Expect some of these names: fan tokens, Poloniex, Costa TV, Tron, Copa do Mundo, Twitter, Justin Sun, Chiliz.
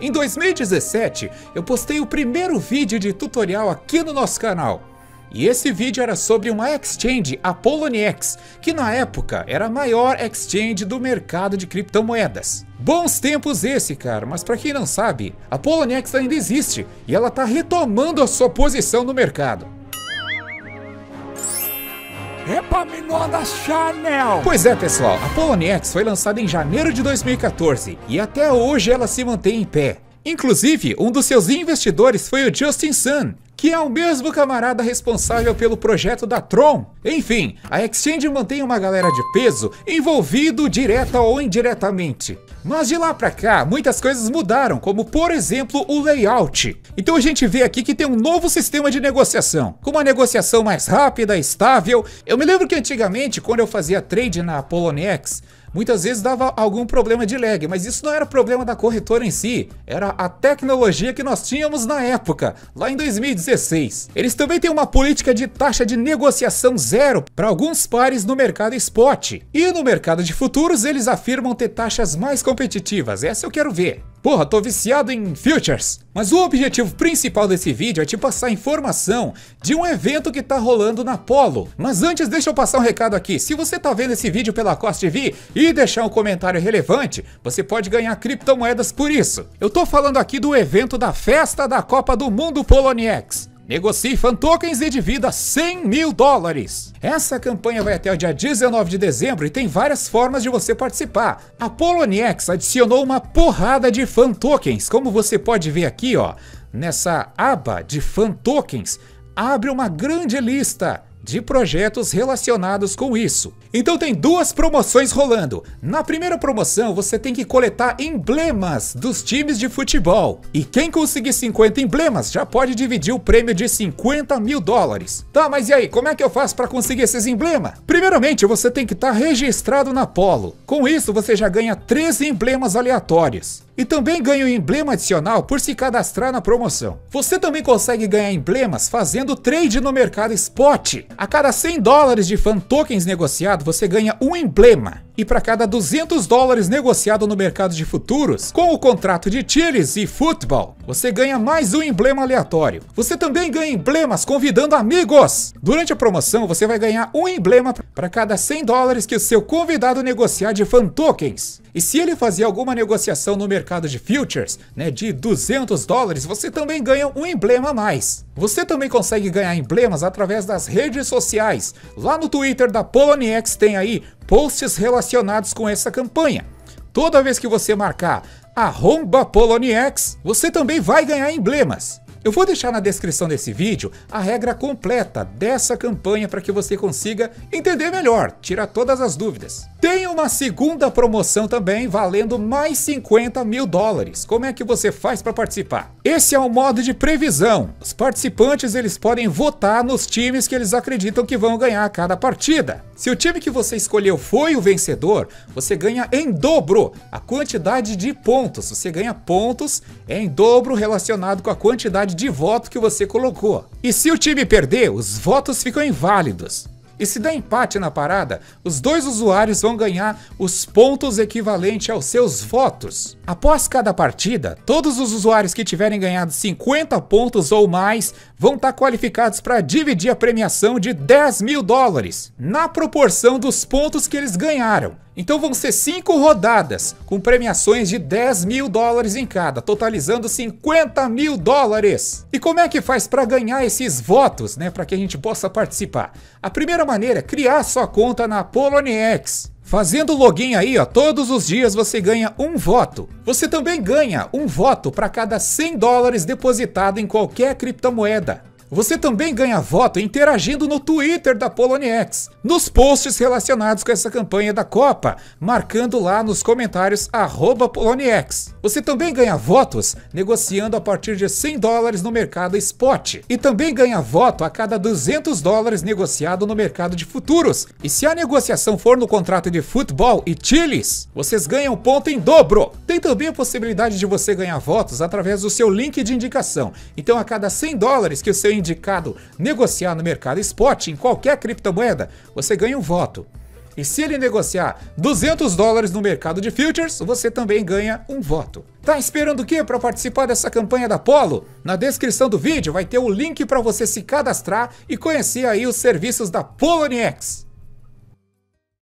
Em 2017, eu postei o primeiro vídeo de tutorial aqui no nosso canal. E esse vídeo era sobre uma exchange, a Poloniex, que na época era a maior exchange do mercado de criptomoedas. Bons tempos esse, cara, mas pra quem não sabe, a Poloniex ainda existe e ela tá retomando a sua posição no mercado. Pois é, pessoal, a Poloniex foi lançada em janeiro de 2014 e até hoje ela se mantém em pé. Inclusive, um dos seus investidores foi o Justin Sun, que é o mesmo camarada responsável pelo projeto da Tron. Enfim, a exchange mantém uma galera de peso envolvido direta ou indiretamente. Mas de lá pra cá, muitas coisas mudaram, como por exemplo o layout. Então a gente vê aqui que tem um novo sistema de negociação, com uma negociação mais rápida, estável. Eu me lembro que antigamente, quando eu fazia trade na Poloniex, muitas vezes dava algum problema de lag, mas isso não era problema da corretora em si, era a tecnologia que nós tínhamos na época, lá em 2016. Eles também têm uma política de taxa de negociação zero para alguns pares no mercado spot. E no mercado de futuros eles afirmam ter taxas mais competitivas, essa eu quero ver. Porra, tô viciado em futures. Mas o objetivo principal desse vídeo é te passar informação de um evento que tá rolando na Polo. Mas antes, deixa eu passar um recado aqui. Se você tá vendo esse vídeo pela Costa TV e deixar um comentário relevante, você pode ganhar criptomoedas por isso. Eu tô falando aqui do evento da festa da Copa do Mundo Poloniex. Negocie fan tokens e divida $100 mil. Essa campanha vai até o dia 19 de dezembro e tem várias formas de você participar. A Poloniex adicionou uma porrada de fan tokens, como você pode ver aqui, ó. Nessa aba de fan tokens, abre uma grande lista de projetos relacionados com isso. Então tem duas promoções rolando. Na primeira promoção você tem que coletar emblemas dos times de futebol. E quem conseguir 50 emblemas já pode dividir o prêmio de $50 mil. Tá, mas e aí, como é que eu faço para conseguir esses emblemas? Primeiramente você tem que estar registrado na Polo. Com isso você já ganha 13 emblemas aleatórios. E também ganha um emblema adicional por se cadastrar na promoção. Você também consegue ganhar emblemas fazendo trade no mercado spot. A cada $100 de fan tokens negociado, você ganha um emblema. E para cada $200 negociado no mercado de futuros, com o contrato de Chiliz e futebol, você ganha mais um emblema aleatório. Você também ganha emblemas convidando amigos. Durante a promoção, você vai ganhar um emblema para cada $100 que o seu convidado negociar de fan tokens. E se ele fazer alguma negociação no mercado de futures, né, de $200, você também ganha um emblema a mais. Você também consegue ganhar emblemas através das redes sociais. Lá no Twitter da Poloniex tem aí posts relacionados com essa campanha. Toda vez que você marcar @Poloniex, você também vai ganhar emblemas. Eu vou deixar na descrição desse vídeo a regra completa dessa campanha para que você consiga entender melhor, tirar todas as dúvidas. Tem uma segunda promoção também valendo mais $50 mil. Como é que você faz para participar? Esse é um modo de previsão. Os participantes eles podem votar nos times que eles acreditam que vão ganhar a cada partida. Se o time que você escolheu foi o vencedor, você ganha em dobro a quantidade de pontos. Você ganha pontos em dobro relacionado com a quantidade de voto que você colocou. E se o time perder, os votos ficam inválidos. E se der empate na parada, os dois usuários vão ganhar os pontos equivalentes aos seus votos. Após cada partida, todos os usuários que tiverem ganhado 50 pontos ou mais vão estar qualificados para dividir a premiação de $10 mil, na proporção dos pontos que eles ganharam. Então vão ser 5 rodadas, com premiações de $10 mil em cada, totalizando $50 mil. E como é que faz para ganhar esses votos, né, para que a gente possa participar? A primeira maneira é criar sua conta na Poloniex. Fazendo login aí, ó, todos os dias você ganha um voto. Você também ganha um voto para cada $100 depositado em qualquer criptomoeda. Você também ganha voto interagindo no Twitter da Poloniex, nos posts relacionados com essa campanha da Copa, marcando lá nos comentários @Poloniex. Você também ganha votos negociando a partir de $100 no mercado spot. E também ganha voto a cada $200 negociado no mercado de futuros. E se a negociação for no contrato de futebol e Chiliz, vocês ganham ponto em dobro. Tem também a possibilidade de você ganhar votos através do seu link de indicação. Então a cada $100 que o seu indicado negociar no mercado spot em qualquer criptomoeda, você ganha um voto. E se ele negociar $200 no mercado de futures, você também ganha um voto. Tá esperando o quê para participar dessa campanha da Polo? Na descrição do vídeo vai ter o link para você se cadastrar e conhecer aí os serviços da Poloniex.